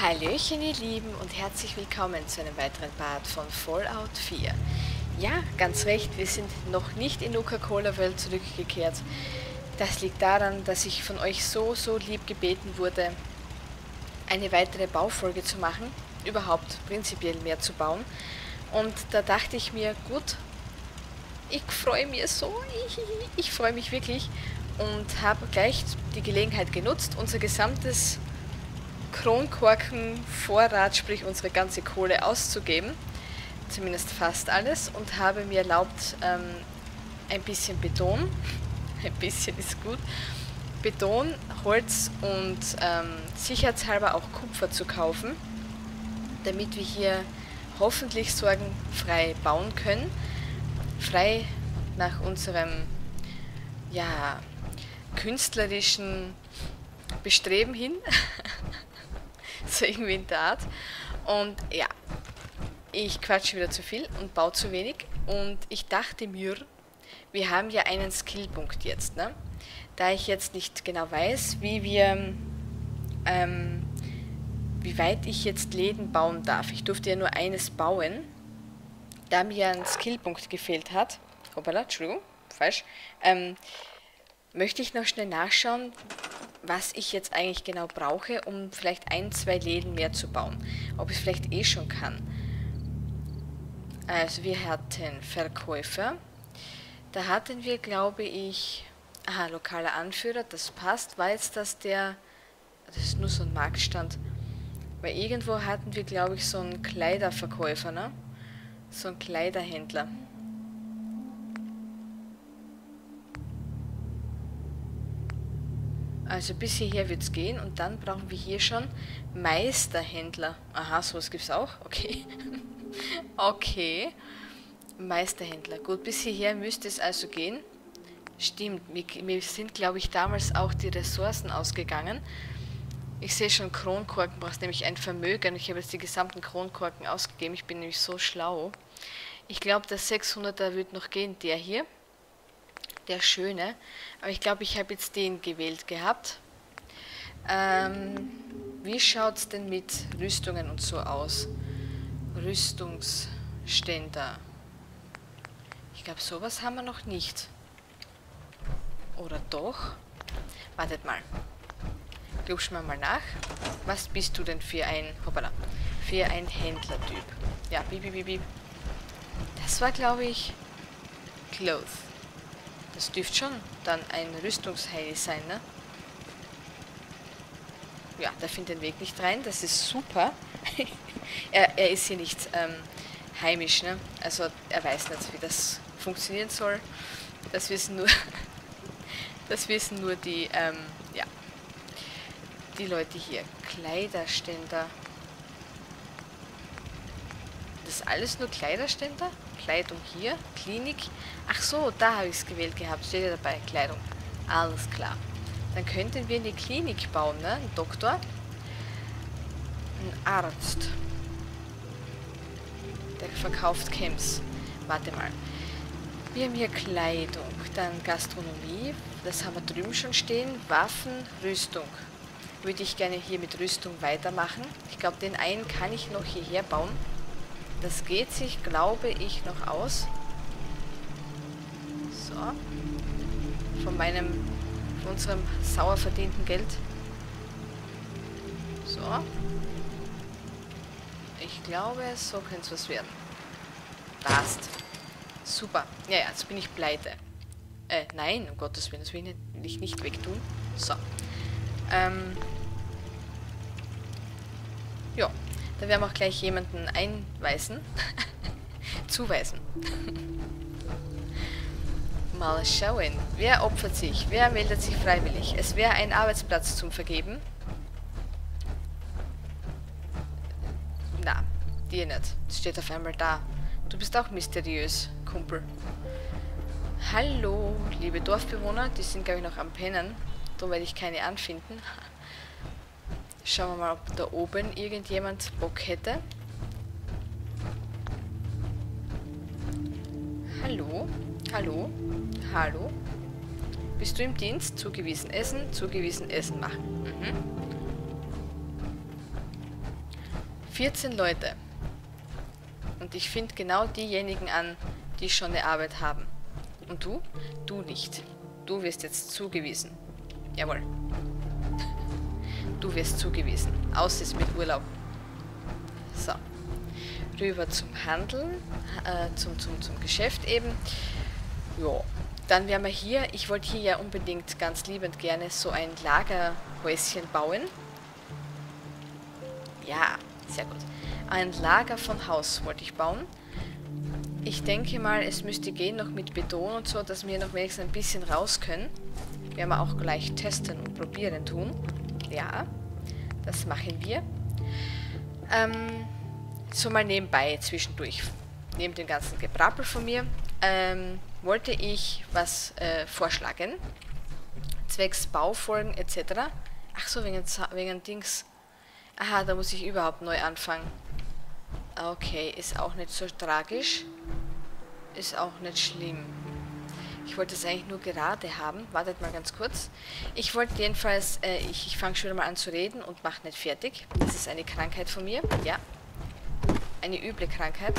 Hallöchen ihr Lieben und herzlich willkommen zu einem weiteren Part von Fallout 4. Ja, ganz recht, wir sind noch nicht in Nuka-Cola World zurückgekehrt. Das liegt daran, dass ich von euch so lieb gebeten wurde, eine weitere Baufolge zu machen, überhaupt prinzipiell mehr zu bauen. Und da dachte ich mir, gut, ich freue mich so, ich freue mich wirklich und habe gleich die Gelegenheit genutzt, unser gesamtes Kronkorkenvorrat, sprich unsere ganze Kohle auszugeben, zumindest fast alles, und habe mir erlaubt, ein bisschen Beton, ein bisschen ist gut, Beton, Holz und sicherheitshalber auch Kupfer zu kaufen, damit wir hier hoffentlich sorgenfrei bauen können, frei nach unserem, ja, künstlerischen Bestreben hin, so irgendwie in der Art. Und ja, ich quatsche wieder zu viel und baue zu wenig. Und ich dachte mir, wir haben ja einen Skillpunkt jetzt, ne? Da ich jetzt nicht genau weiß, wie wir, wie weit ich jetzt Läden bauen darf. Ich durfte ja nur eines bauen, da mir ein Skillpunkt gefehlt hat. Hoppala, Entschuldigung, falsch. Möchte ich noch schnell nachschauen, was ich jetzt eigentlich genau brauche, um vielleicht ein, zwei Läden mehr zu bauen. Ob ich es vielleicht eh schon kann. Also wir hatten Verkäufer. Da hatten wir, glaube ich, aha, lokaler Anführer, das passt. War jetzt das der, das ist nur so ein Marktstand. Weil irgendwo hatten wir, glaube ich, so einen Kleiderverkäufer, ne? So einen Kleiderhändler. Also bis hierher wird es gehen und dann brauchen wir hier schon Meisterhändler. Aha, sowas gibt es auch? Okay. Okay. Meisterhändler. Gut, bis hierher müsste es also gehen. Stimmt, mir sind, glaube ich, damals auch die Ressourcen ausgegangen. Ich sehe schon, Kronkorken brauchst nämlich ein Vermögen. Ich habe jetzt die gesamten Kronkorken ausgegeben. Ich bin nämlich so schlau. Ich glaube, der 600er wird noch gehen, der hier. Der schöne, aber ich glaube, ich habe jetzt den gewählt gehabt. Wie schaut es denn mit Rüstungen und so aus? Rüstungsständer. Ich glaube, sowas haben wir noch nicht. Oder doch? Wartet mal. Klubschen wir mal nach. Was bist du denn für ein, hoppala, für ein Händlertyp? Ja, bip, bip, bip. Das war, glaube ich, Clothes. Das dürfte schon dann ein Rüstungsheil sein, ne? Ja, der findet den Weg nicht rein, das ist super. er ist hier nicht heimisch, ne? Also er weiß nicht, wie das funktionieren soll. Das wissen nur, die, ja, die Leute hier. Kleiderständer. Das alles nur Kleiderständer? Kleidung hier, Klinik. Ach so, da habe ich es gewählt gehabt. Steht ja dabei, Kleidung. Alles klar. Dann könnten wir eine Klinik bauen, ne? Ein Doktor. Ein Arzt. Der verkauft Camps. Warte mal. Wir haben hier Kleidung. Dann Gastronomie. Das haben wir drüben schon stehen. Waffen, Rüstung. Würde ich gerne hier mit Rüstung weitermachen. Ich glaube, den einen kann ich noch hierher bauen. Das geht sich, glaube ich, noch aus. So. Von unserem sauer verdienten Geld. So. Ich glaube, so könnte es was werden. Passt. Super. Ja, ja, jetzt bin ich pleite. Nein, um Gottes Willen, das will ich nicht wegtun. So. Ja. Da werden wir auch gleich jemanden einweisen. Zuweisen. Mal schauen. Wer opfert sich? Wer meldet sich freiwillig? Es wäre ein Arbeitsplatz zum Vergeben. Na, dir nicht. Das steht auf einmal da. Du bist auch mysteriös, Kumpel. Hallo, liebe Dorfbewohner. Die sind, glaube ich, noch am Pennen. Darum werde ich keine anfinden. Schauen wir mal, ob da oben irgendjemand Bock hätte. Hallo? Hallo? Hallo? Bist du im Dienst? Zugewiesen Essen machen. Mhm. 14 Leute. Und ich finde genau diejenigen an, die schon eine Arbeit haben. Und du? Du nicht. Du wirst jetzt zugewiesen. Jawohl. Du wirst zugewiesen. Aus ist mit Urlaub. So. Rüber zum Handeln. Zum Geschäft eben. Ja. Dann wären wir hier. Ich wollte hier ja unbedingt ganz liebend gerne so ein Lagerhäuschen bauen. Ja, sehr gut. Ein Lager von Haus wollte ich bauen. Ich denke mal, es müsste gehen noch mit Beton und so, dass wir noch wenigstens ein bisschen raus können. Werden wir auch gleich testen und probieren tun. Ja, das machen wir. So mal nebenbei, zwischendurch, neben dem ganzen Gebrabbel von mir, wollte ich was vorschlagen. Zwecks Baufolgen etc. Ach so, wegen Dings. Aha, da muss ich überhaupt neu anfangen. Okay, ist auch nicht so tragisch. Ist auch nicht schlimm. Ich wollte es eigentlich nur gerade haben. Wartet mal ganz kurz. Ich wollte jedenfalls... Ich fange schon mal an zu reden und mache nicht fertig. Das ist eine Krankheit von mir. Ja. Eine üble Krankheit.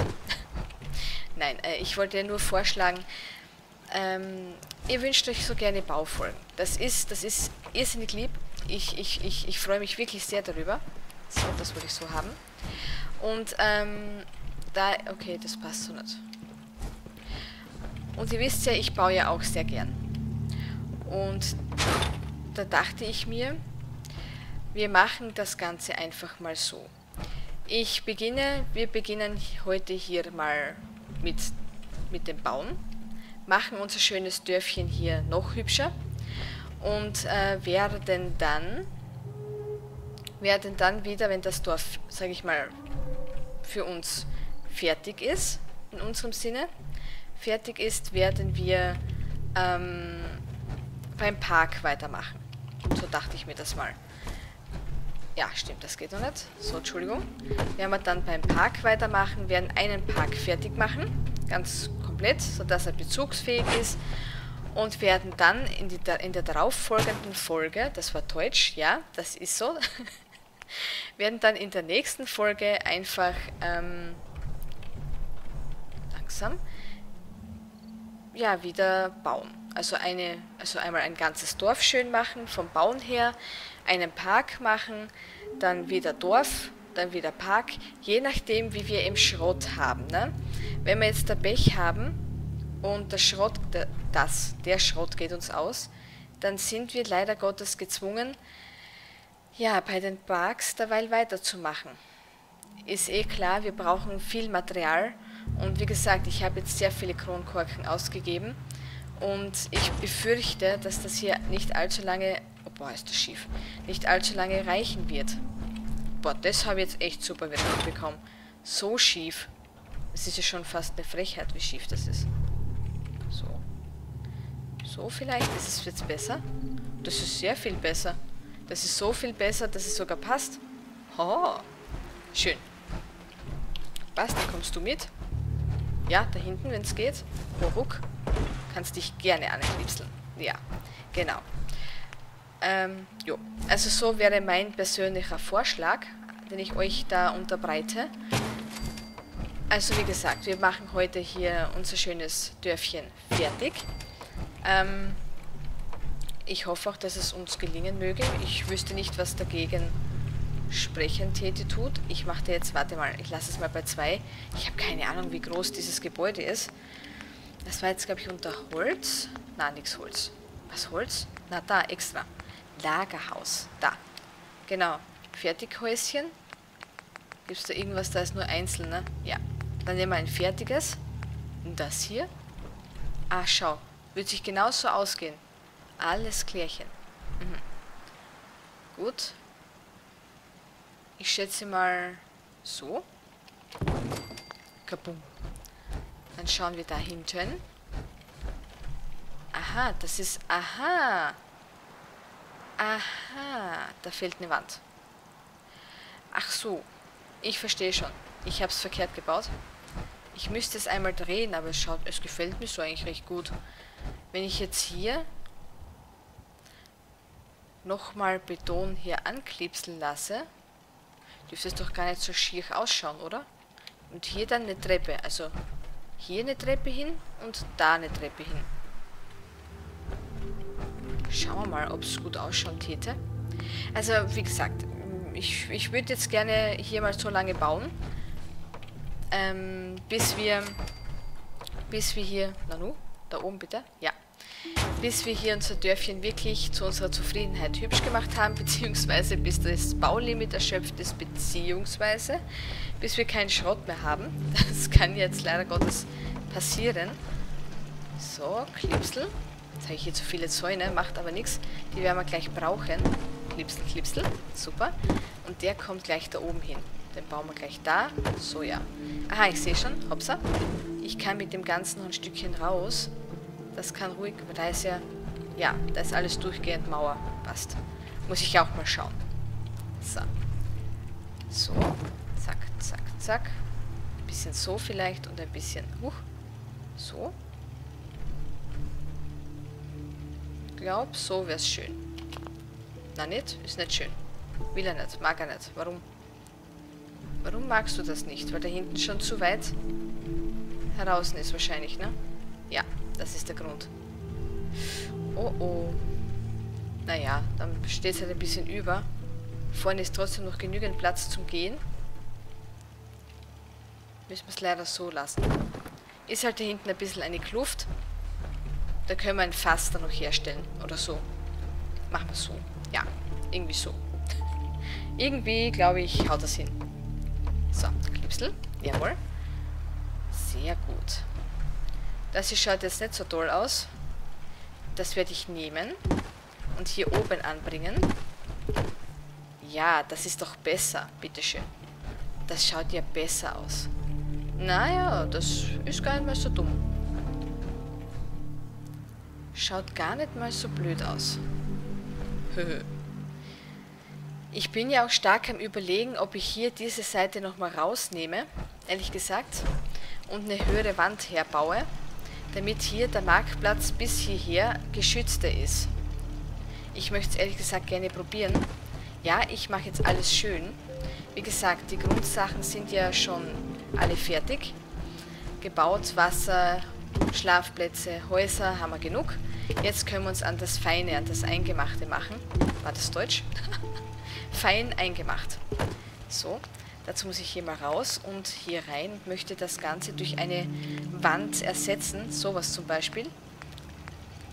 Nein, ich wollte ja nur vorschlagen... ihr wünscht euch so gerne Baufolgen. Das ist irrsinnig lieb. Ich freue mich wirklich sehr darüber. So, das wollte ich so haben. Und, da... Okay, das passt so nicht. Und ihr wisst ja, ich baue ja auch sehr gern. Und da dachte ich mir, wir machen das Ganze einfach mal so. Wir beginnen heute hier mal mit dem Bauen. Machen unser schönes Dörfchen hier noch hübscher. Und werden dann wieder, wenn das Dorf, sage ich mal, für uns fertig ist, in unserem Sinne, fertig ist, werden wir beim Park weitermachen. So dachte ich mir das mal. Ja, stimmt, das geht noch nicht. So, Entschuldigung. Werden wir dann beim Park weitermachen, werden einen Park fertig machen, ganz komplett, sodass er bezugsfähig ist. Und werden dann in der darauffolgenden Folge, das war Deutsch, ja, das ist so, werden dann in der nächsten Folge einfach langsam, ja, wieder bauen. Also einmal ein ganzes Dorf schön machen, vom Bauen her, einen Park machen, dann wieder Dorf, dann wieder Park, je nachdem, wie wir im Schrott haben, ne? Wenn wir jetzt da Pech haben, und der Schrott geht uns aus, dann sind wir leider Gottes gezwungen, ja, bei den Parks derweil weiterzumachen. Ist eh klar, wir brauchen viel Material und wie gesagt, ich habe jetzt sehr viele Kronkorken ausgegeben und ich befürchte, dass das hier nicht allzu lange, oh boah, ist das schief, nicht allzu lange reichen wird. Boah, das habe ich jetzt echt super bekommen. So schief. Es ist ja schon fast eine Frechheit, wie schief das ist. So, vielleicht ist es jetzt besser. Das ist sehr viel besser. Das ist so viel besser, dass es sogar passt. Oh, schön. Basti, kommst du mit? Ja, da hinten, wenn es geht. Ruck, kannst dich gerne anklipseln. Ja, genau. Jo. Also so wäre mein persönlicher Vorschlag, den ich euch da unterbreite. Also wie gesagt, wir machen heute hier unser schönes Dörfchen fertig. Ich hoffe auch, dass es uns gelingen möge. Ich wüsste nicht, was dagegen sprechen täte tut. Ich mache jetzt, warte mal, ich lasse es mal bei 2. Ich habe keine Ahnung, wie groß dieses Gebäude ist. Das war jetzt, glaube ich, unter Holz. Na, nix Holz. Was Holz? Na, da, extra. Lagerhaus, da. Genau, Fertighäuschen. Gibt es da irgendwas, da ist nur einzelne? Ja. Dann nehmen wir ein fertiges. Und das hier. Ah, schau. Wird sich genauso ausgehen. Alles klärchen. Mhm. Gut. Ich schätze mal so. Kabum. Dann schauen wir da hinten. Aha, das ist... Aha. Aha. Da fehlt eine Wand. Ach so. Ich verstehe schon. Ich habe es verkehrt gebaut. Ich müsste es einmal drehen, aber es gefällt mir so eigentlich recht gut. Wenn ich jetzt hier nochmal Beton hier anklipseln lasse, dürfte es doch gar nicht so schier ausschauen, oder? Und hier dann eine Treppe. Also hier eine Treppe hin und da eine Treppe hin. Schauen wir mal, ob es gut ausschauen täte. Also, wie gesagt, ich würde jetzt gerne hier mal so lange bauen, bis wir hier, Nanu, da oben bitte, ja, bis wir hier unser Dörfchen wirklich zu unserer Zufriedenheit hübsch gemacht haben, beziehungsweise bis das Baulimit erschöpft ist, beziehungsweise bis wir keinen Schrott mehr haben. Das kann jetzt leider Gottes passieren. So, Klipsel. Jetzt habe ich hier zu viele Zäune, macht aber nichts. Die werden wir gleich brauchen. Klipsel, Klipsel. Super. Und der kommt gleich da oben hin. Den bauen wir gleich da. So, ja. Aha, ich sehe schon. Hopsa. Ich kann mit dem Ganzen noch ein Stückchen raus. Das kann ruhig, aber da ist ja... Ja, da ist alles durchgehend Mauer. Passt. Muss ich auch mal schauen. So. So. Zack, zack, zack. Ein bisschen so vielleicht und ein bisschen... So. Ich glaube, so wäre es schön. Na nicht? Ist nicht schön. Will er nicht. Mag er nicht. Warum? Warum magst du das nicht? Weil da hinten schon zu weit heraus ist wahrscheinlich, ne? Ja, das ist der Grund. Oh oh. Naja, dann steht es halt ein bisschen über. Vorne ist trotzdem noch genügend Platz zum Gehen. Müssen wir es leider so lassen. Ist halt da hinten ein bisschen eine Kluft. Da können wir ein Fass dann noch herstellen. Oder so. Machen wir so. Ja, irgendwie so. Irgendwie, glaube ich, haut das hin. So, Klipsel. Jawohl. Sehr gut. Das hier schaut jetzt nicht so toll aus. Das werde ich nehmen. Und hier oben anbringen. Ja, das ist doch besser. Bitteschön. Das schaut ja besser aus. Naja, das ist gar nicht mal so dumm. Schaut gar nicht mal so blöd aus. Ich bin ja auch stark am Überlegen, ob ich hier diese Seite nochmal rausnehme, ehrlich gesagt, und eine höhere Wand herbaue, damit hier der Marktplatz bis hierher geschützter ist. Ich möchte es ehrlich gesagt gerne probieren. Ja, ich mache jetzt alles schön. Wie gesagt, die Grundsachen sind ja schon alle fertig. Gebaut, Wasser... Schlafplätze, Häuser haben wir genug. Jetzt können wir uns an das Feine, an das Eingemachte machen. War das Deutsch? Fein eingemacht. So, dazu muss ich hier mal raus und hier rein und möchte das Ganze durch eine Wand ersetzen. Sowas zum Beispiel.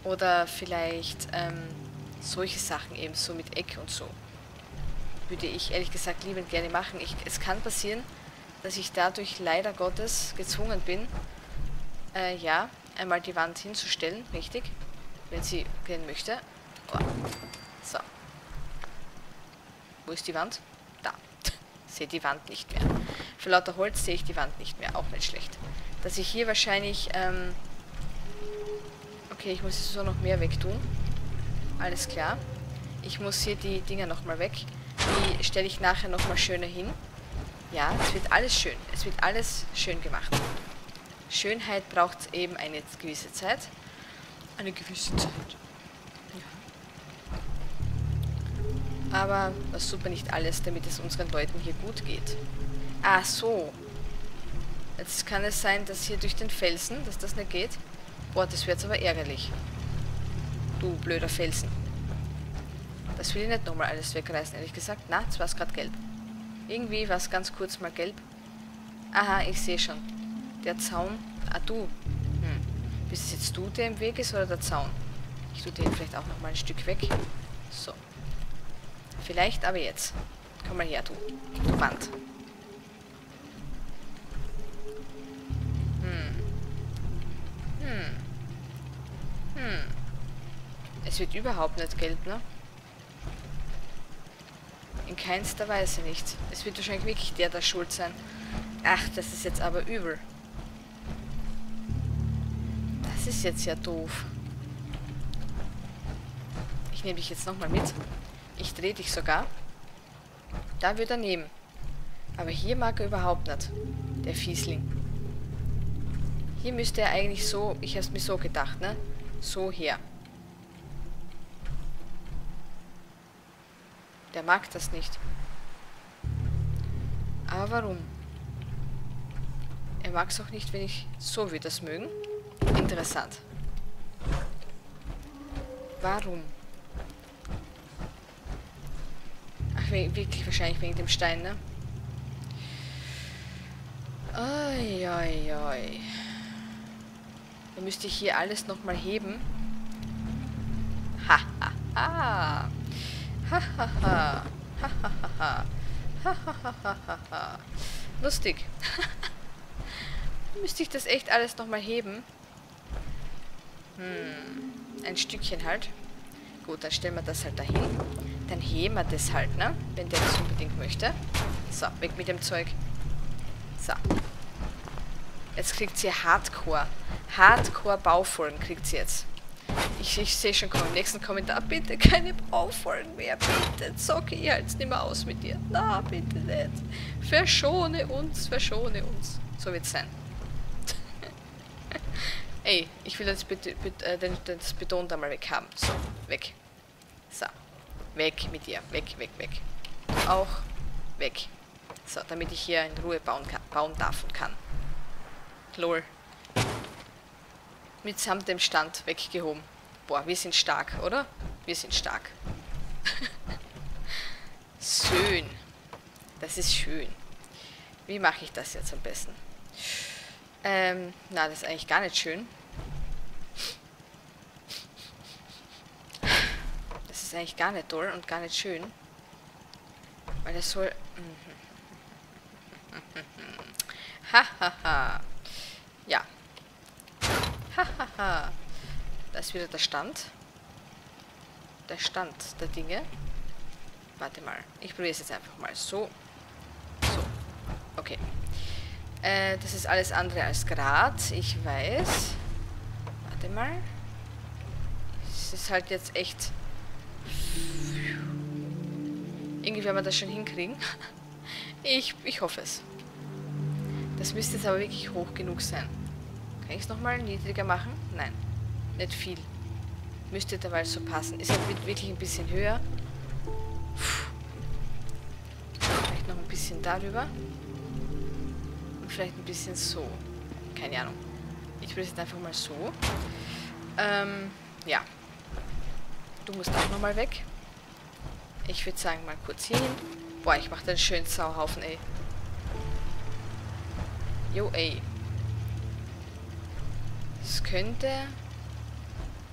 Oder vielleicht solche Sachen eben so mit Eck und so. Würde ich ehrlich gesagt liebend gerne machen. Es kann passieren, dass ich dadurch leider Gottes gezwungen bin, ja, einmal die Wand hinzustellen, richtig, wenn sie gehen möchte. Oh. So. Wo ist die Wand? Da. Sehe die Wand nicht mehr. Für lauter Holz sehe ich die Wand nicht mehr, auch nicht schlecht. Dass ich hier wahrscheinlich, okay, ich muss jetzt so noch mehr wegtun. Alles klar. Ich muss hier die Dinger nochmal weg. Die stelle ich nachher nochmal schöner hin. Ja, es wird alles schön. Es wird alles schön gemacht. Schönheit braucht eben eine gewisse Zeit. Eine gewisse Zeit. Ja. Aber das tut man nicht alles, damit es unseren Leuten hier gut geht. Ach so. Jetzt kann es sein, dass hier durch den Felsen, dass das nicht geht. Boah, das wird jetzt aber ärgerlich. Du blöder Felsen. Das will ich nicht nochmal alles wegreißen, ehrlich gesagt. Na, jetzt war es gerade gelb. Irgendwie war es ganz kurz mal gelb. Aha, ich sehe schon. Der Zaun. Ah, du. Bist es jetzt du, der im Weg ist, oder der Zaun? Ich tue den vielleicht auch nochmal ein Stück weg. So. Vielleicht, aber jetzt. Komm mal her, du. Du Wand. Es wird überhaupt nicht gelb, ne? In keinster Weise nicht. Es wird wahrscheinlich wirklich der da schuld sein. Ach, das ist jetzt aber übel. Das ist jetzt ja doof. Ich nehme dich jetzt nochmal mit. Ich drehe dich sogar. Da wird er nehmen. Aber hier mag er überhaupt nicht. Der Fiesling. Hier müsste er eigentlich so... Ich habe es mir so gedacht, ne? So her. Der mag das nicht. Aber warum? Er mag es auch nicht, wenn ich so wie das mögen. Interessant. Warum? Ach, wirklich wahrscheinlich wegen dem Stein, ne? Oi, oi, oi. Dann müsste ich hier alles nochmal heben. Ha, ha, ha. Ha, ha, ha. Ha, ha, ha. Ha, ha, ha, ha, ha. Lustig. Dann müsste ich das echt alles nochmal heben. Hm. Ein Stückchen halt. Gut, dann stellen wir das halt dahin. Dann heben wir das halt, ne? Wenn der das unbedingt möchte. So, weg mit dem Zeug. So. Jetzt kriegt sie Hardcore. Hardcore-Baufolgen kriegt sie jetzt. Ich sehe schon, komm, im nächsten Kommentar, bitte keine Baufolgen mehr, bitte, zocke ich jetzt nicht mehr aus mit dir. Na, bitte nicht. Verschone uns, verschone uns. So wird's sein. Ey, ich will das, das Beton da mal weg haben. So, weg. So, weg mit dir. Weg, weg, weg. Auch weg. So, damit ich hier in Ruhe bauen darf und kann. Lol. Mitsamt dem Stand weggehoben. Boah, wir sind stark, oder? Wir sind stark. Schön. Das ist schön. Wie mache ich das jetzt am besten? Na, das ist eigentlich gar nicht schön. Das ist eigentlich gar nicht toll und gar nicht schön. Weil das soll... Hahaha. Ja. Hahaha. Da ist wieder der Stand. Der Stand der Dinge. Warte mal. Ich probiere es jetzt einfach mal. So. So. Okay. Das ist alles andere als Grad. Ich weiß. Warte mal. Es ist halt jetzt echt... Irgendwie werden wir das schon hinkriegen. Ich hoffe es. Das müsste jetzt aber wirklich hoch genug sein. Kann ich es nochmal niedriger machen? Nein. Nicht viel. Müsste dabei so passen. Ist halt wirklich ein bisschen höher. Vielleicht noch ein bisschen darüber. Und vielleicht ein bisschen so. Keine Ahnung. Ich will es jetzt einfach mal so. Ja. Du musst auch nochmal weg. Ich würde sagen, mal kurz hier hin. Boah, ich mache da einen schönen Sauhaufen, ey. Jo, ey. Es könnte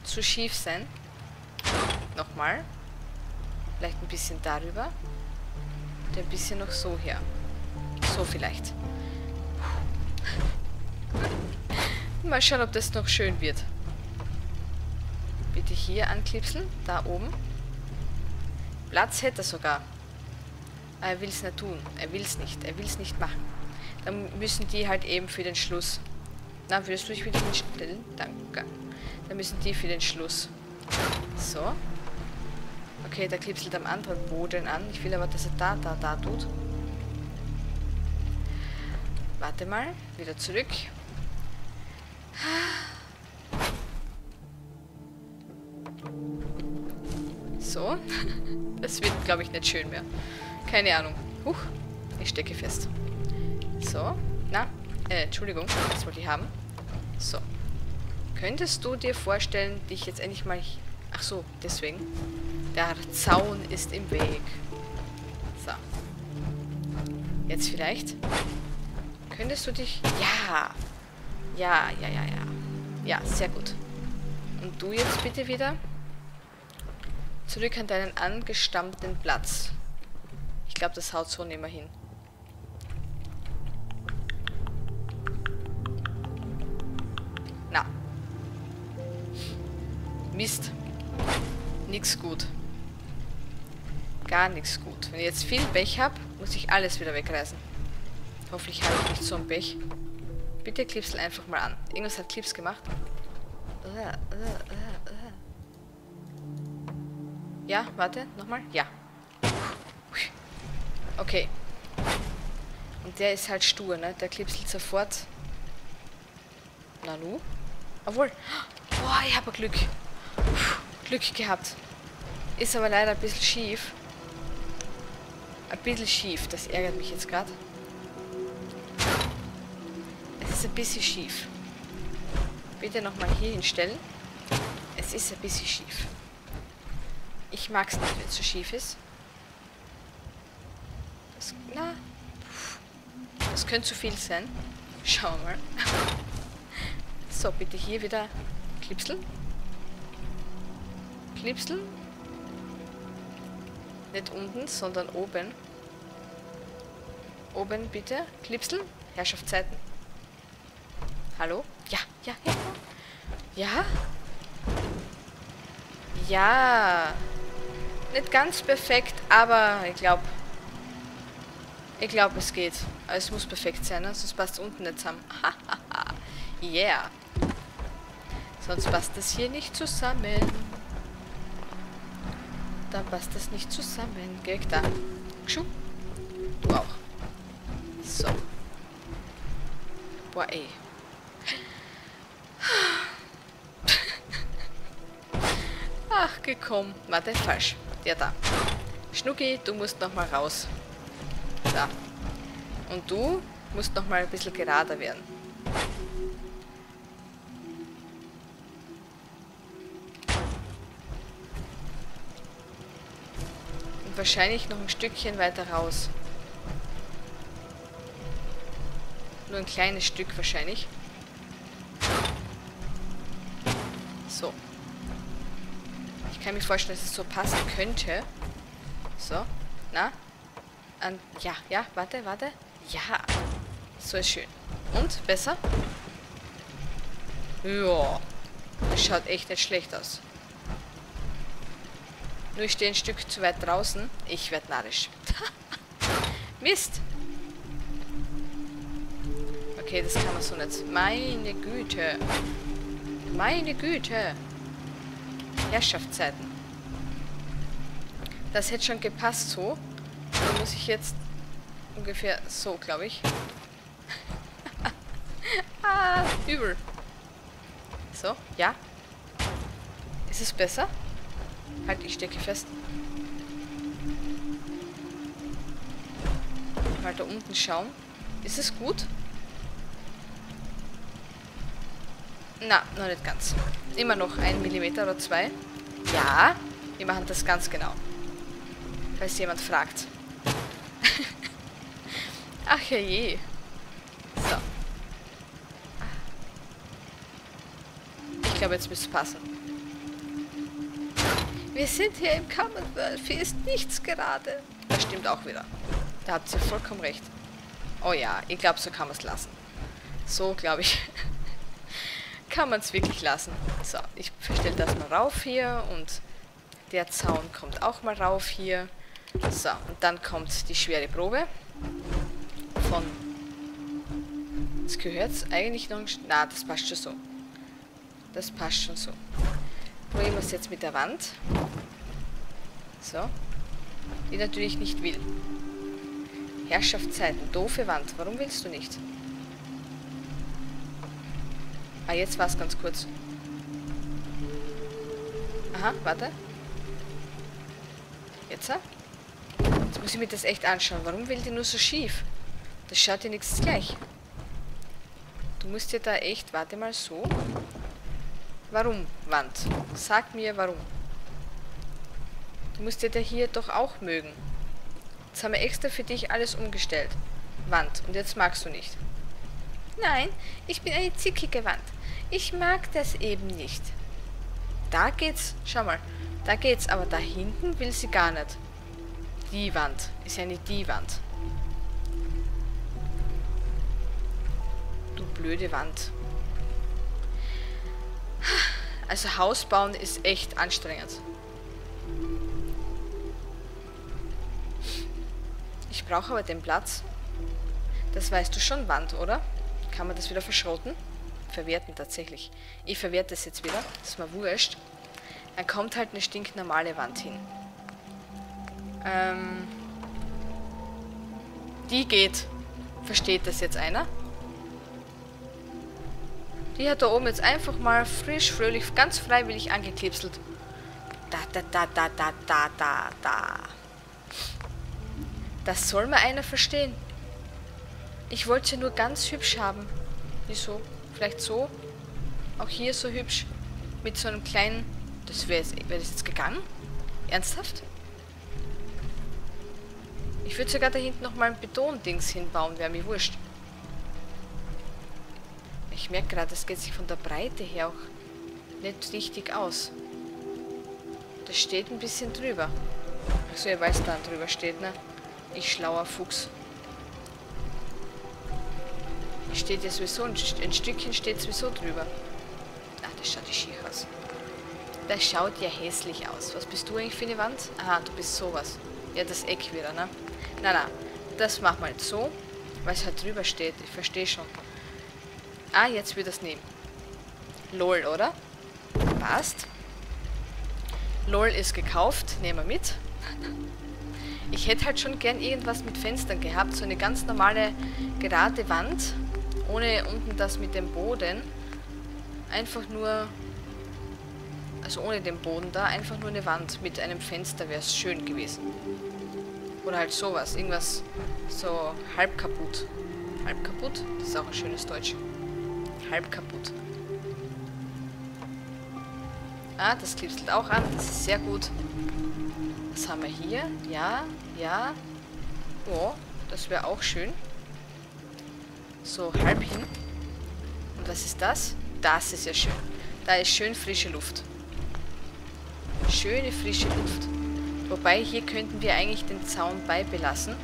zu schief sein. Nochmal. Vielleicht ein bisschen darüber. Und ein bisschen noch so her. So vielleicht. Mal schauen, ob das noch schön wird. Bitte hier anklipseln. Da oben. Platz hätte er sogar. Aber er will es nicht tun. Er will es nicht. Er will es nicht machen. Dann müssen die halt eben für den Schluss... Na, würdest du dich wieder hinstellen? Danke. Dann müssen die für den Schluss. So. Okay, der klipselt am anderen Boden an. Ich will aber, dass er da tut. Warte mal. Wieder zurück. So. Das wird, glaube ich, nicht schön mehr. Keine Ahnung. Huch. Ich stecke fest. So. Na. Entschuldigung, das wollte ich haben. So. Könntest du dir vorstellen, dich jetzt endlich mal... Ach so, deswegen. Der Zaun ist im Weg. So. Jetzt vielleicht. Könntest du dich... Ja. Ja, ja, ja, ja. Ja, sehr gut. Und du jetzt bitte wieder. Zurück an deinen angestammten Platz. Ich glaube, das haut so nicht mehr hin. Mist. Nix gut. Gar nichts gut. Wenn ich jetzt viel Pech habe, muss ich alles wieder wegreißen. Hoffentlich habe ich nicht so ein Pech. Bitte klipsel einfach mal an. Irgendwas hat Clips gemacht. Ja, warte. Nochmal. Ja. Okay. Und der ist halt stur, ne? Der klipselt sofort. Nanu. Obwohl. Boah, ich habe Glück. Glück gehabt. Ist aber leider ein bisschen schief. Das ärgert mich jetzt gerade. ist ein bisschen schief. Bitte nochmal hier hinstellen. Es ist ein bisschen schief. Ich mag es nicht, wenn es so schief ist. Das, na, das könnte zu viel sein. Schauen wir mal. So, bitte hier wieder klipseln. Klipseln. Nicht unten, sondern oben. Oben bitte. Klipseln. Herrschaftszeiten. Hallo? Ja, ja, ja. Ja. Ja. Nicht ganz perfekt, aber ich glaube. Ich glaube, es geht. Aber es muss perfekt sein, ne? Sonst passt es unten nicht zusammen. Yeah. Sonst passt das hier nicht zusammen. Dann passt das nicht zusammen. Geh da. Schuh. Du auch. So. Boah, ey. Ach, gekommen. Warte, falsch. Der da. Schnucki, du musst nochmal raus. Da. Und du musst nochmal ein bisschen gerader werden. Und wahrscheinlich noch ein Stückchen weiter raus. Nur ein kleines Stück wahrscheinlich. So. Ich kann mir vorstellen, dass es so passen könnte. So. Na? An, ja, ja, warte, warte. Ja. So ist schön. Und? Besser? Ja. Das schaut echt nicht schlecht aus. Nur ich stehe ein Stück zu weit draußen. Ich werde narrisch. Mist. Okay, das kann man so nicht. Meine Güte. Meine Güte. Herrschaftszeiten. Das hätte schon gepasst so. Dann muss ich jetzt ungefähr so, glaube ich. Ah, übel. So, ja. Ist es besser? Halt, ich stecke fest. Mal da unten schauen. Ist es gut? Na, noch nicht ganz. Immer noch 1 mm oder 2. Ja, wir machen das ganz genau. Falls jemand fragt. Ach ja je. So. Ich glaube, jetzt müsste es passen. Wir sind hier im Commonwealth. Hier ist nichts gerade. Das stimmt auch wieder. Da habt ihr vollkommen recht. Oh ja, ich glaube, so kann man es lassen. So, glaube ich. Kann man es wirklich lassen. So, ich stelle das mal rauf hier und der Zaun kommt auch mal rauf hier. So, und dann kommt die schwere Probe von... Das gehört eigentlich noch... Na, das passt schon so. Das passt schon so. Probieren wir es jetzt mit der Wand. So. Die natürlich nicht will. Herrschaftszeiten, doofe Wand. Warum willst du nicht? Ah, jetzt war es ganz kurz. Aha, warte. Jetzt, ja? Jetzt muss ich mir das echt anschauen. Warum will die nur so schief? Das schaut dir nichts gleich. Du musst dir da echt... Warte mal, so. Warum, Wand? Sag mir, warum. Du musst dir da hier doch auch mögen. Jetzt haben wir extra für dich alles umgestellt. Wand. Und jetzt magst du nicht. Nein, ich bin eine zickige Wand. Ich mag das eben nicht. Da geht's. Schau mal. Da geht's. Aber da hinten will sie gar nicht. Die Wand. Ist ja nicht die Wand. Du blöde Wand. Also Haus bauen ist echt anstrengend. Ich brauche aber den Platz. Das weißt du schon, Wand, oder? Kann man das wieder verschrotten? Verwerten tatsächlich. Ich verwerte es jetzt wieder. Das ist mir wurscht. Dann kommt halt eine stinknormale Wand hin. Die geht. Versteht das jetzt einer? Die hat da oben jetzt einfach mal frisch, fröhlich, ganz freiwillig angeklipselt. Da, da, da, da, da, da, da, da. Das soll mal einer verstehen. Ich wollte sie nur ganz hübsch haben. Nicht so. Vielleicht so. Auch hier so hübsch. Mit so einem kleinen... Das wäre jetzt... Wäre das jetzt gegangen? Ernsthaft? Ich würde sogar da hinten nochmal ein Betondings hinbauen. Wäre mir wurscht. Ich merke gerade, das geht sich von der Breite her auch nicht richtig aus. Das steht ein bisschen drüber. Achso, ihr weiß, da drüber steht, ne? Ich schlauer Fuchs. Steht ja sowieso, ein Stückchen steht sowieso drüber. Ach, das schaut ja schief aus. Das schaut ja hässlich aus. Was bist du eigentlich für eine Wand? Aha, du bist sowas. Ja, das Eck wieder, ne? Na, na, das machen wir jetzt so, weil es halt drüber steht. Ich verstehe schon. Ah, jetzt wird das nehmen. LOL, oder? Passt. LOL ist gekauft. Nehmen wir mit. Ich hätte halt schon gern irgendwas mit Fenstern gehabt. So eine ganz normale, gerade Wand. Ohne unten das mit dem Boden. Einfach nur... Also ohne den Boden da. Einfach nur eine Wand mit einem Fenster wäre es schön gewesen. Oder halt sowas. Irgendwas so halb kaputt. Halb kaputt? Das ist auch ein schönes Deutsch. Halb kaputt. Ah, das klipselt auch an. Das ist sehr gut. Was haben wir hier? Ja, ja. Oh, das wäre auch schön. So, halb hin. Und was ist das? Das ist ja schön. Da ist schön frische Luft. Schöne frische Luft. Wobei, hier könnten wir eigentlich den Zaun beibelassen.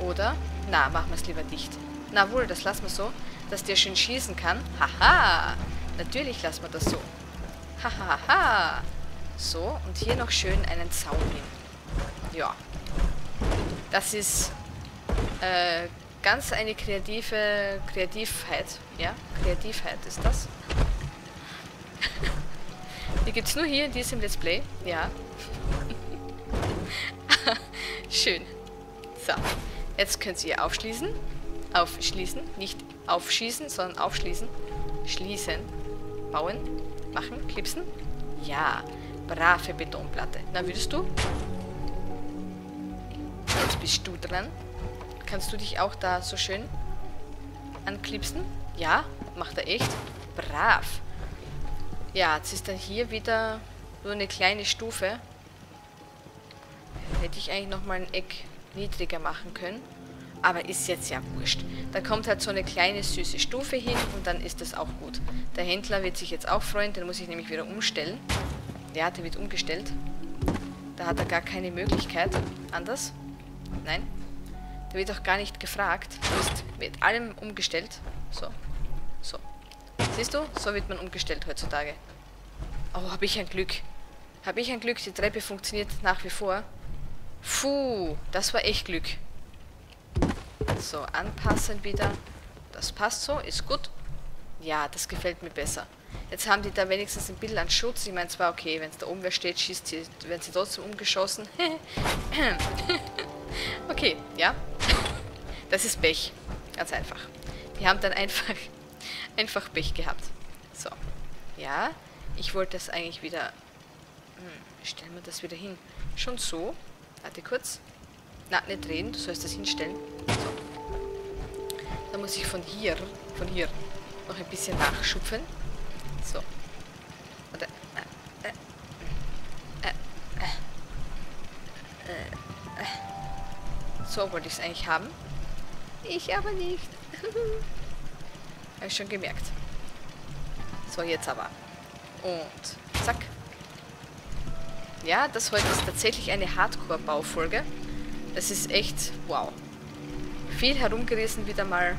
Oder? Na, machen wir es lieber dicht. Na wohl, das lassen wir so, dass der schön schießen kann. Haha! Natürlich lassen wir das so. Hahaha! So, und hier noch schön einen Zaun hin. Ja. Das ist... ganz eine Kreativheit. Ja, Kreativheit ist das. Die gibt es nur hier in diesem Let's Play. Ja. Schön. So. Jetzt könnt ihr aufschließen. Aufschließen. Nicht aufschießen, sondern aufschließen. Schließen. Bauen. Machen. Klipsen. Ja. Brave Betonplatte. Na, würdest du? Jetzt bist du dran. Kannst du dich auch da so schön anklipsen? Ja, macht er echt. Brav. Ja, jetzt ist dann hier wieder so eine kleine Stufe. Hätte ich eigentlich nochmal ein Eck niedriger machen können. Aber ist jetzt ja wurscht. Da kommt halt so eine kleine süße Stufe hin und dann ist das auch gut. Der Händler wird sich jetzt auch freuen, den muss ich nämlich wieder umstellen. Ja, der wird umgestellt. Da hat er gar keine Möglichkeit. Anders? Nein. Der wird auch gar nicht gefragt. Du bist mit allem umgestellt. So. So. Siehst du? So wird man umgestellt heutzutage. Oh, habe ich ein Glück. Habe ich ein Glück. Die Treppe funktioniert nach wie vor. Puh, das war echt Glück. So, anpassen wieder. Das passt so. Ist gut. Ja, das gefällt mir besser. Jetzt haben die da wenigstens ein bisschen an Schutz. Ich meine zwar, okay, wenn es da oben wer steht, werden sie trotzdem umgeschossen. Okay, ja. Das ist Pech. Ganz einfach. Die haben dann einfach Pech gehabt. So. Ja. Ich wollte das eigentlich wieder... stellen wir das wieder hin. Schon so. Warte kurz. Na, nicht drehen. Du sollst das hinstellen. So. Dann muss ich von hier noch ein bisschen nachschupfen. So. Warte. So wollte ich es eigentlich haben. Ich aber nicht. Habe ich schon gemerkt. So, jetzt aber. Und zack. Ja, das heute ist tatsächlich eine Hardcore-Baufolge. Das ist echt wow. Viel herumgerissen wieder mal.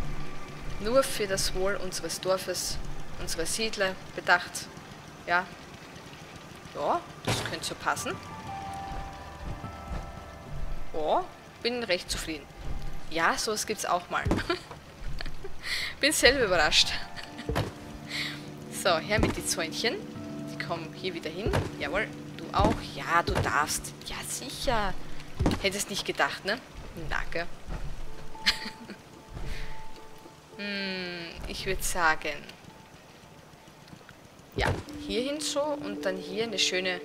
Nur für das Wohl unseres Dorfes, unserer Siedler bedacht. Ja. Ja, das könnte so passen. Oh. Bin recht zufrieden. Ja, sowas gibt's auch mal. Bin selber überrascht. So, her mit die Zäunchen. Die kommen hier wieder hin. Jawohl, du auch. Ja, du darfst. Ja, sicher. Hättest nicht gedacht, ne? Na, gell? Ich würde sagen... Ja, hier hin so und dann hier eine schöne...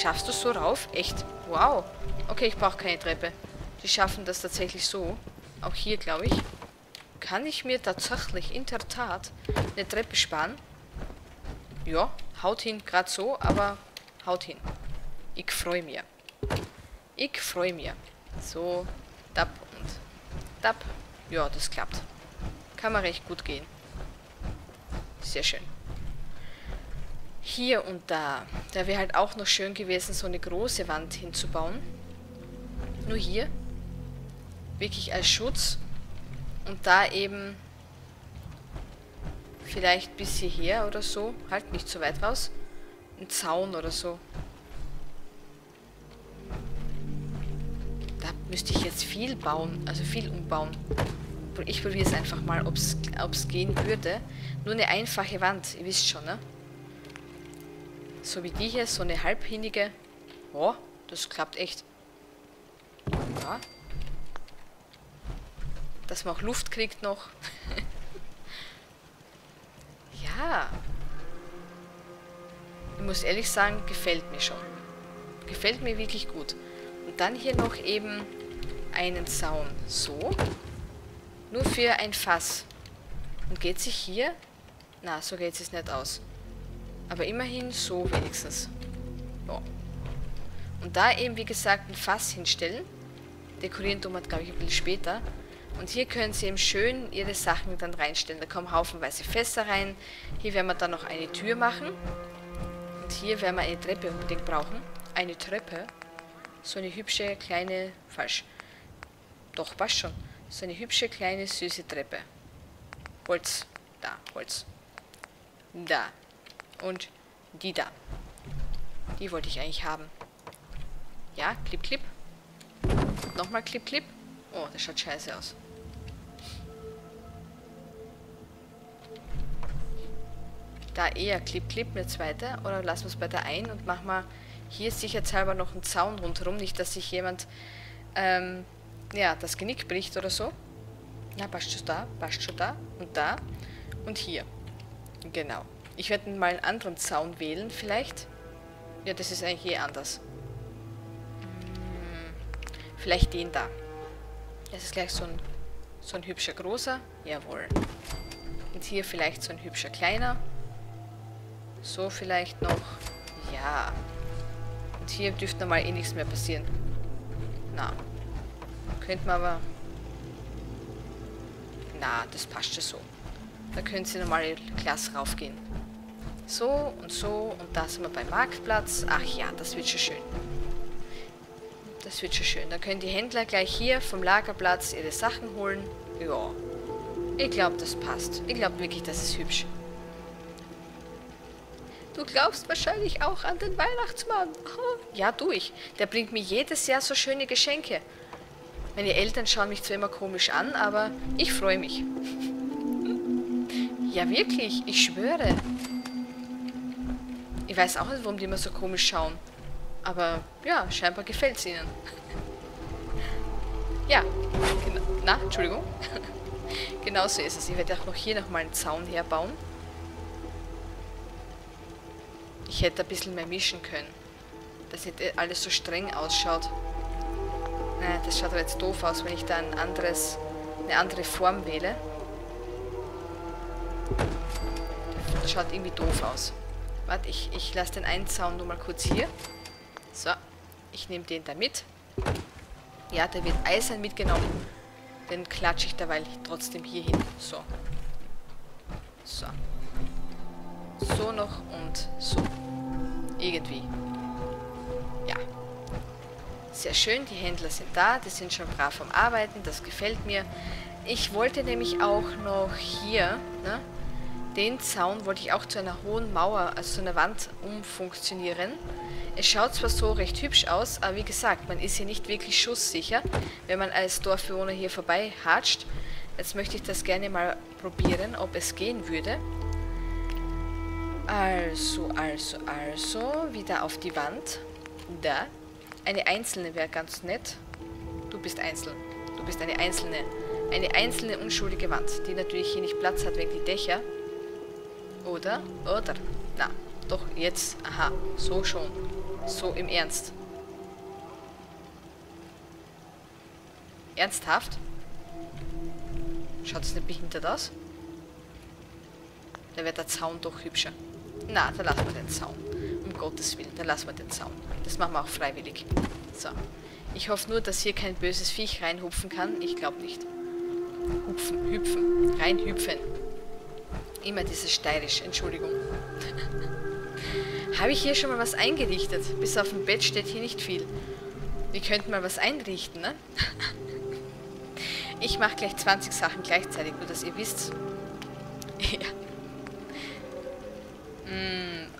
Schaffst du so rauf? Echt? Wow. Okay, ich brauche keine Treppe. Die schaffen das tatsächlich so. Auch hier, glaube ich. Kann ich mir tatsächlich in der Tat eine Treppe sparen? Ja, haut hin, gerade so, aber haut hin. Ich freue mich. Ich freue mich. So, dab und dab. Ja, das klappt. Kann man recht gut gehen. Sehr schön. Hier und da. Da wäre halt auch noch schön gewesen, so eine große Wand hinzubauen. Nur hier. Wirklich als Schutz. Und da eben vielleicht bis hierher oder so. Halt nicht so weit raus. Ein Zaun oder so. Da müsste ich jetzt viel bauen, also viel umbauen. Ich probiere es einfach mal, ob es gehen würde. Nur eine einfache Wand, ihr wisst schon, ne? So wie die hier, so eine halbhinnige. Oh, das klappt echt. Ja. Dass man auch Luft kriegt noch. Ja. Ich muss ehrlich sagen, gefällt mir schon. Gefällt mir wirklich gut. Und dann hier noch eben einen Zaun. So. Nur für ein Fass. Und geht sich hier? Na, so geht es nicht aus. Aber immerhin so wenigstens. Ja. Und da eben, wie gesagt, ein Fass hinstellen. Dekorieren tun wir, glaube ich, ein bisschen später. Und hier können sie eben schön ihre Sachen dann reinstellen. Da kommen haufenweise Fässer rein. Hier werden wir dann noch eine Tür machen. Und hier werden wir eine Treppe unbedingt brauchen. Eine Treppe. So eine hübsche, kleine... Falsch. Doch, passt schon. So eine hübsche, kleine, süße Treppe. Holz. Da, Holz. Da. Und die da. Die wollte ich eigentlich haben. Ja, klipp, klipp. Nochmal klipp, klipp. Oh, das schaut scheiße aus. Da eher klipp, klipp, eine zweite. Oder lassen wir es bei der ein und machen wir hier sicherheitshalber noch einen Zaun rundherum. Nicht, dass sich jemand... ja, das Genick bricht oder so. Na, passt schon da und hier. Genau. Ich werde mal einen anderen Zaun wählen, vielleicht. Ja, das ist eigentlich eh anders. Vielleicht den da. Das ist gleich so ein hübscher großer. Jawohl. Und hier vielleicht so ein hübscher kleiner. So vielleicht noch. Ja. Und hier dürfte normal eh nichts mehr passieren. Na. Könnten wir aber... Na, das passt schon so. Da können sie normal Glas raufgehen. So. Und da sind wir beim Marktplatz. Ach ja, das wird schon schön. Das wird schon schön. Da können die Händler gleich hier vom Lagerplatz ihre Sachen holen. Ja. Ich glaube, das passt. Ich glaube wirklich, das ist hübsch. Du glaubst wahrscheinlich auch an den Weihnachtsmann. Ja, tu ich. Der bringt mir jedes Jahr so schöne Geschenke. Meine Eltern schauen mich zwar immer komisch an, aber ich freue mich. Ja, wirklich, ich schwöre. Ich weiß auch nicht, warum die immer so komisch schauen. Aber ja, scheinbar gefällt es ihnen. Ja, genau. Na, Entschuldigung. Genau so ist es. Ich werde auch noch hier nochmal einen Zaun herbauen. Ich hätte ein bisschen mehr mischen können. Dass nicht alles so streng ausschaut. Naja, das schaut aber jetzt doof aus, wenn ich da eine andere Form wähle. Das schaut irgendwie doof aus. Warte, ich lasse den einen Zaun nur mal kurz hier. So, ich nehme den da mit. Ja, der wird eisern mitgenommen. Den klatsche ich derweil trotzdem hier hin. So. So noch und so. Irgendwie. Ja. Sehr schön, die Händler sind da, die sind schon brav am Arbeiten, das gefällt mir. Ich wollte nämlich auch noch hier, ne, den Zaun wollte ich auch zu einer hohen Mauer, also zu einer Wand umfunktionieren. Es schaut zwar so recht hübsch aus, aber wie gesagt, man ist hier nicht wirklich schusssicher, wenn man als Dorfbewohner hier vorbei hatscht. Jetzt möchte ich das gerne mal probieren, ob es gehen würde. Also, wieder auf die Wand. Da. Eine einzelne wäre ganz nett. Du bist einzeln. Du bist eine einzelne. Eine einzelne unschuldige Wand, die natürlich hier nicht Platz hat wegen die Dächer. Oder? Na, doch jetzt. Aha, so schon. So im Ernst. Ernsthaft? Schaut's nicht behindert aus? Da wird der Zaun doch hübscher. Na, da lassen wir den Zaun. Um Gottes Willen, da lassen wir den Zaun. Das machen wir auch freiwillig. So. Ich hoffe nur, dass hier kein böses Viech reinhupfen kann. Ich glaube nicht. Hupfen, hüpfen, reinhüpfen. Immer dieses steirische, Entschuldigung. Habe ich hier schon mal was eingerichtet? Bis auf dem Bett steht hier nicht viel. Wir könnten mal was einrichten, ne? Ich mache gleich 20 Sachen gleichzeitig, nur dass ihr wisst. Ja.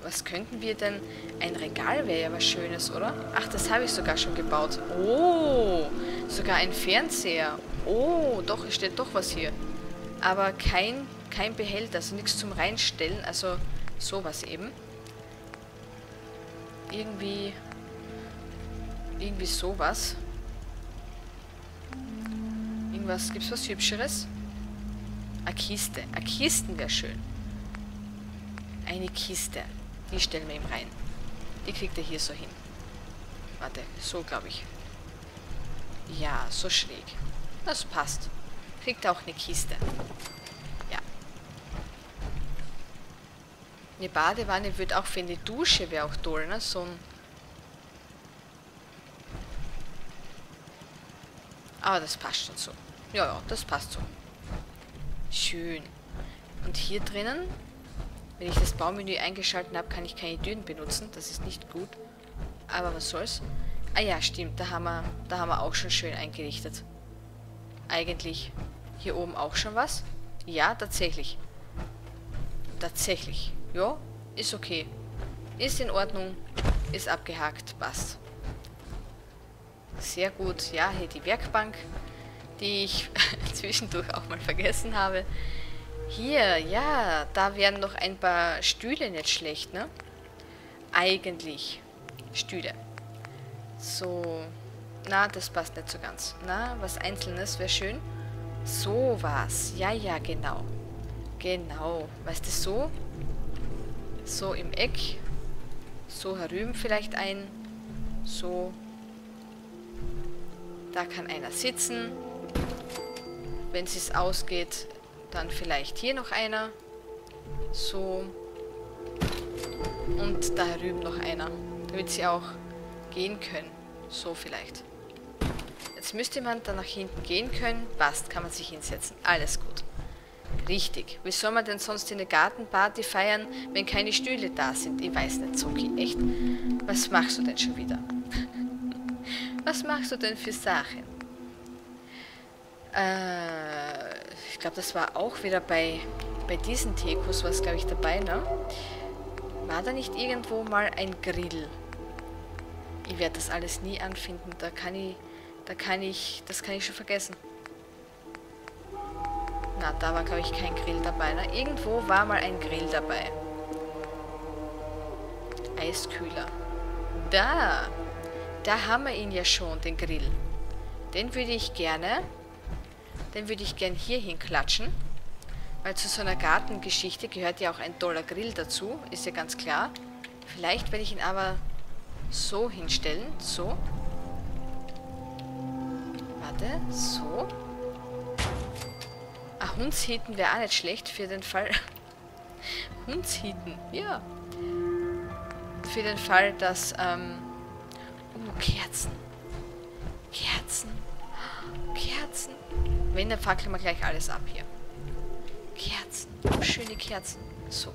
Was könnten wir denn? Ein Regal wäre ja was Schönes, oder? Ach, das habe ich sogar schon gebaut. Oh, sogar ein Fernseher. Oh, doch, es steht doch was hier. Aber kein Behälter, also nichts zum Reinstellen. Also sowas eben. Irgendwie sowas. Irgendwas, gibt's was Hübscheres? Eine Kiste. Eine Kiste wäre schön. Eine Kiste. Die stellen wir ihm rein. Die kriegt er hier so hin. Warte, so glaube ich. Ja, so schräg. Das passt. Kriegt er auch eine Kiste. Ja. Eine Badewanne wird auch für eine Dusche, wäre auch toll, ne? So ein... Aber das passt schon so. Ja, das passt so. Schön. Und hier drinnen... Wenn ich das Baumenü eingeschaltet habe, kann ich keine Dünen benutzen. Das ist nicht gut. Aber was soll's? Ah ja, stimmt. Da haben wir auch schon schön eingerichtet. Eigentlich hier oben auch schon was? Ja, tatsächlich. Tatsächlich. Ja, ist okay. Ist in Ordnung. Ist abgehakt. Passt. Sehr gut. Ja, hier die Werkbank, die ich zwischendurch auch mal vergessen habe. Hier, ja, da wären noch ein paar Stühle nicht schlecht, ne? Eigentlich. Stühle. So. Na, das passt nicht so ganz. Na, was Einzelnes wäre schön. So war's. Ja, ja, genau. Genau. Weißt du, so? So im Eck. So herüben vielleicht ein. So. Da kann einer sitzen. Wenn es sich ausgeht... Dann vielleicht hier noch einer. So. Und da herüben noch einer. Damit sie auch gehen können. So vielleicht. Jetzt müsste man dann nach hinten gehen können. Passt, kann man sich hinsetzen. Alles gut. Richtig. Wie soll man denn sonst eine Gartenparty feiern, wenn keine Stühle da sind? Ich weiß nicht, Zoki. Echt. Was machst du denn schon wieder? Was machst du denn für Sachen? Ich glaube, das war auch wieder bei diesen Tekos, was glaube ich dabei, ne? War da nicht irgendwo mal ein Grill? Ich werde das alles nie anfinden. Das kann ich schon vergessen. Na, da war glaube ich kein Grill dabei, ne? Irgendwo war mal ein Grill dabei. Eiskühler. Da haben wir ihn ja schon, den Grill. Den würde ich gern hier hinklatschen, weil zu so einer Gartengeschichte gehört ja auch ein toller Grill dazu, ist ja ganz klar. Vielleicht werde ich ihn aber so hinstellen, so. Warte, so. Ah, Hundshitten wäre auch nicht schlecht für den Fall. Hundshitten, ja. Für den Fall, dass, Kerzen. Kerzen. Kerzen. Wenn, dann fackeln wir gleich alles ab hier. Kerzen. Schöne Kerzen. So.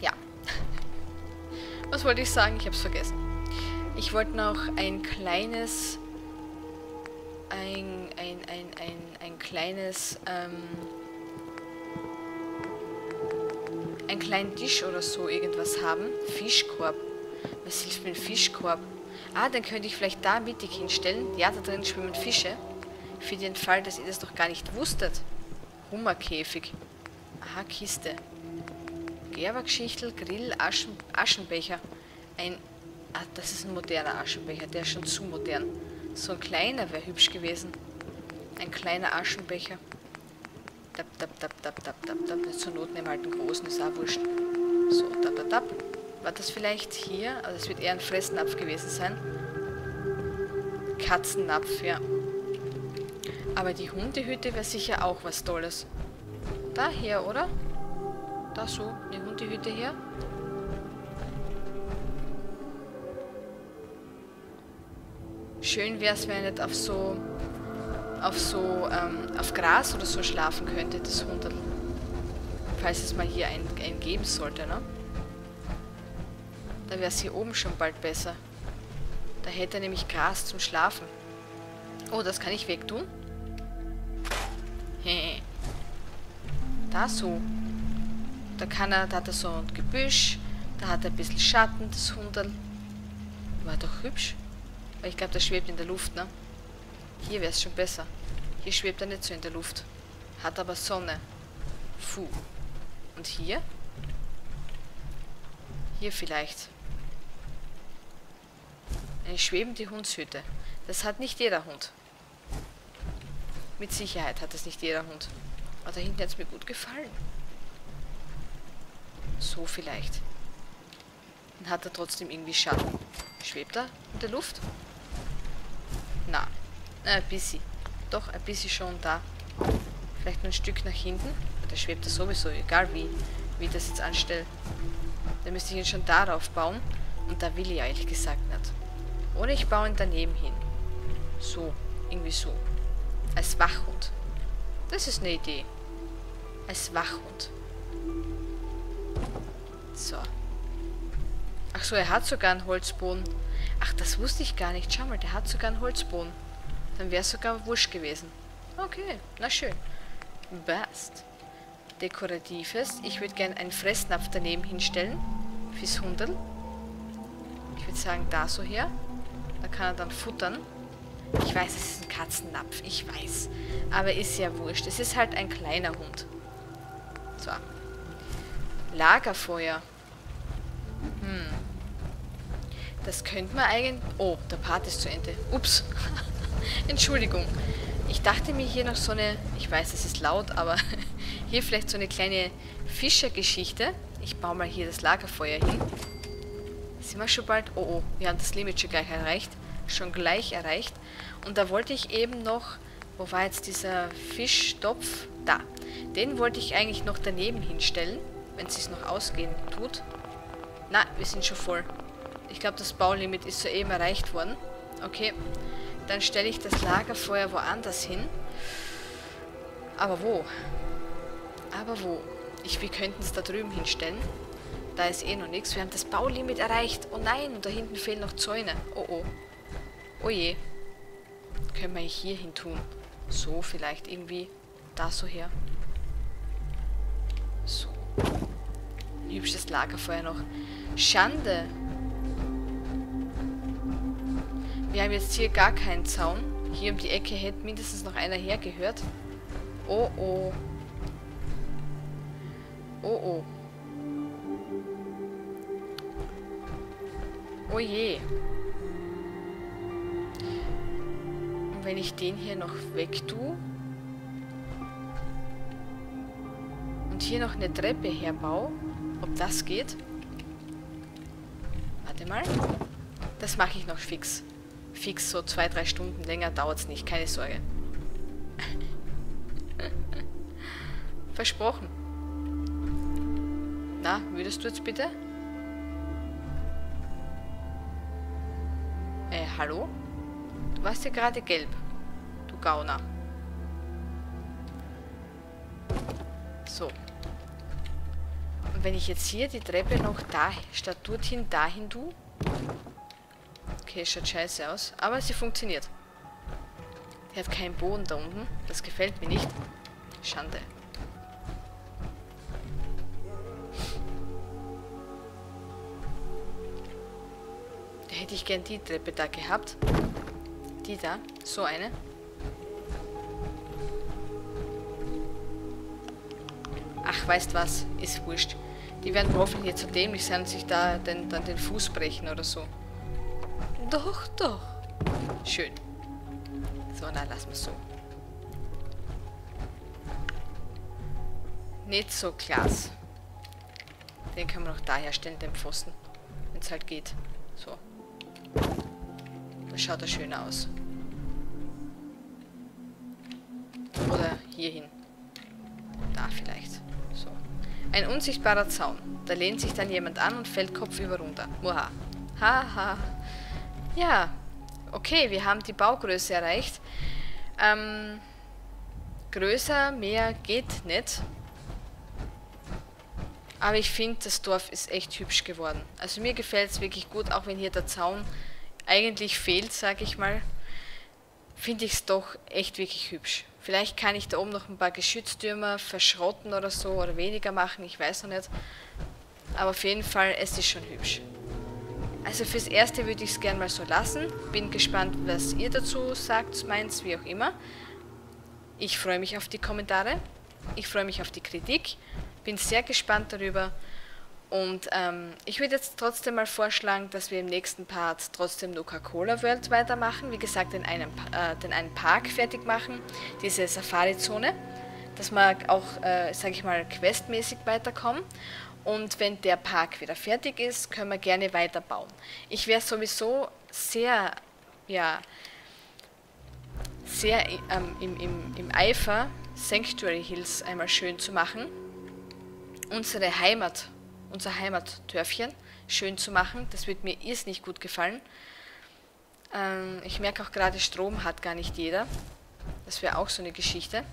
Ja. Was wollte ich sagen? Ich habe es vergessen. Ich wollte noch ein kleines... Einen kleinen Tisch oder so irgendwas haben. Fischkorb. Was hilft mir ein Fischkorb? Ah, dann könnte ich vielleicht da mittig hinstellen. Ja, da drin schwimmen Fische. Für den Fall, dass ihr das noch gar nicht wusstet. Hummerkäfig. Aha, Kiste. Gerbergeschichtel, Grill, Aschenbecher. Ah, das ist ein moderner Aschenbecher. Der ist schon zu modern. So ein kleiner wäre hübsch gewesen. Ein kleiner Aschenbecher. Dab, dab, dab, dab, dab, dab, dab. Zur Not nehmen wir halt einen großen, ist auch wurscht. So, dab, dab, dab. War das vielleicht hier? Also es wird eher ein Fressnapf gewesen sein. Katzennapf, ja. Aber die Hundehütte wäre sicher auch was Tolles. Daher, oder? Da so, die Hundehütte her. Schön wäre es, wenn er nicht auf Gras oder so schlafen könnte, das Hunderl. Falls es mal hier einen geben sollte, ne? Dann wäre es hier oben schon bald besser. Da hätte er nämlich Gras zum Schlafen. Oh, das kann ich wegtun. Da so. Da hat er so ein Gebüsch. Da hat er ein bisschen Schatten, das Hunderl. War doch hübsch. Aber ich glaube, der schwebt in der Luft, ne? Hier wäre es schon besser. Hier schwebt er nicht so in der Luft. Hat aber Sonne. Puh. Und hier? Hier vielleicht. Eine schwebende Hundshütte. Das hat nicht jeder Hund. Mit Sicherheit hat das nicht jeder Hund. Aber da hinten hat es mir gut gefallen. So vielleicht. Dann hat er trotzdem irgendwie Schatten. Schwebt er in der Luft? Na, ein bisschen. Doch, ein bisschen schon da. Vielleicht nur ein Stück nach hinten. Der schwebt er sowieso, egal wie ich das jetzt anstelle. Dann müsste ich ihn schon darauf bauen. Und da will ich ehrlich gesagt nicht. Oder ich baue ihn daneben hin. So, irgendwie so. Als Wachhund. Das ist eine Idee. Als Wachhund. So. Ach so, er hat sogar einen Holzboden. Ach, das wusste ich gar nicht. Schau mal, der hat sogar einen Holzboden. Dann wäre es sogar wurscht gewesen. Okay, na schön. Best. Dekoratives. Ich würde gerne einen Fressnapf daneben hinstellen. Fürs Hunderl. Ich würde sagen, da so her. Da kann er dann futtern. Ich weiß, es ist ein Katzennapf. Ich weiß. Aber ist ja wurscht. Es ist halt ein kleiner Hund. So. Lagerfeuer. Das könnte man eigentlich... Oh, der Part ist zu Ende. Ups. Entschuldigung. Ich dachte mir hier noch so eine... Ich weiß, es ist laut, aber... Hier vielleicht so eine kleine Fischergeschichte. Ich baue mal hier das Lagerfeuer hin. Sind wir schon bald... Oh, oh. Wir haben das Limit schon gleich erreicht. Und da wollte ich eben noch... Wo war jetzt dieser Fischtopf? Da. Den wollte ich eigentlich noch daneben hinstellen. Wenn es sich noch ausgehen tut. Na, wir sind schon voll. Ich glaube, das Baulimit ist soeben erreicht worden. Okay. Dann stelle ich das Lagerfeuer woanders hin. Aber wo? Wir könnten es da drüben hinstellen. Da ist eh noch nichts. Wir haben das Baulimit erreicht. Oh nein, und da hinten fehlen noch Zäune. Oh oh. Oh je. Können wir hier hin tun. So vielleicht irgendwie. Da so her. So. Ein hübsches Lagerfeuer noch. Schande. Wir haben jetzt hier gar keinen Zaun. Hier um die Ecke hätte mindestens noch einer hergehört. Oh oh. Oh oh. Oh je. Und wenn ich den hier noch wegtue und hier noch eine Treppe herbaue, ob das geht? Warte mal. Das mache ich noch fix. Fix, so 2-3 Stunden länger dauert es nicht, keine Sorge. Versprochen. Na, würdest du jetzt bitte? Hallo? Du warst ja gerade gelb. Du Gauner. So. Und wenn ich jetzt hier die Treppe noch da, statt dorthin, dahin tue... Okay, schaut scheiße aus. Aber sie funktioniert. Die hat keinen Boden da unten. Das gefällt mir nicht. Schande. Da hätte ich gern die Treppe da gehabt. Die da. So eine. Ach, weißt was? Ist wurscht. Die werden hoffentlich jetzt so dämlich sein und sich da dann den Fuß brechen oder so. Doch, doch. Schön. So, na, lass mal so. Nicht so Glas. Den kann man auch da herstellen, den Pfosten. Wenn es halt geht. So. Das schaut ja schön aus. Oder hier hin. Da vielleicht. So. Ein unsichtbarer Zaun. Da lehnt sich dann jemand an und fällt kopfüber runter. Muha. Haha. Ja. Okay, wir haben die Baugröße erreicht. Größer, mehr geht nicht. Aber ich finde, das Dorf ist echt hübsch geworden. Also mir gefällt es wirklich gut, auch wenn hier der Zaun eigentlich fehlt, sage ich mal. Finde ich es doch echt wirklich hübsch. Vielleicht kann ich da oben noch ein paar Geschütztürme verschrotten oder so oder weniger machen, ich weiß noch nicht. Aber auf jeden Fall, es ist schon hübsch. Also fürs Erste würde ich es gerne mal so lassen. Bin gespannt, was ihr dazu sagt, meins, wie auch immer. Ich freue mich auf die Kommentare. Ich freue mich auf die Kritik. Bin sehr gespannt darüber. Und ich würde jetzt trotzdem mal vorschlagen, dass wir im nächsten Part trotzdem Nuka-Cola World weitermachen. Wie gesagt, den einen Park fertig machen, diese Safari-Zone, dass wir auch, sage ich mal, questmäßig weiterkommen. Und wenn der Park wieder fertig ist, können wir gerne weiterbauen. Ich wäre sowieso sehr, ja, sehr im Eifer, Sanctuary Hills einmal schön zu machen. Unsere Heimat, unser Heimatdörfchen schön zu machen. Das wird mir irrsinnig gut gefallen. Ich merke auch gerade, Strom hat gar nicht jeder. Das wäre auch so eine Geschichte.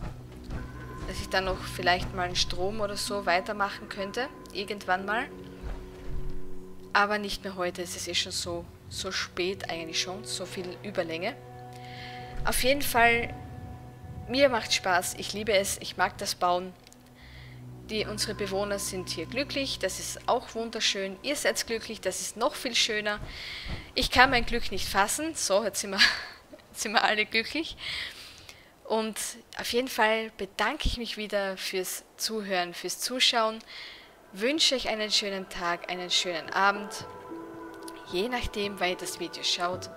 Dass ich dann noch vielleicht mal einen Strom oder so weitermachen könnte. Irgendwann mal. Aber nicht mehr heute. Es ist eh schon so spät eigentlich schon. So viel Überlänge. Auf jeden Fall, mir macht Spaß. Ich liebe es. Ich mag das Bauen. Unsere Bewohner sind hier glücklich, das ist auch wunderschön. Ihr seid glücklich, das ist noch viel schöner. Ich kann mein Glück nicht fassen. So, jetzt sind wir alle glücklich. Und auf jeden Fall bedanke ich mich wieder fürs Zuhören, fürs Zuschauen. Wünsche euch einen schönen Tag, einen schönen Abend. Je nachdem, wann ihr das Video schaut.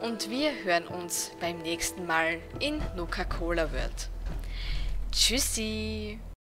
Und wir hören uns beim nächsten Mal in Nuka-Cola World. Tschüssi!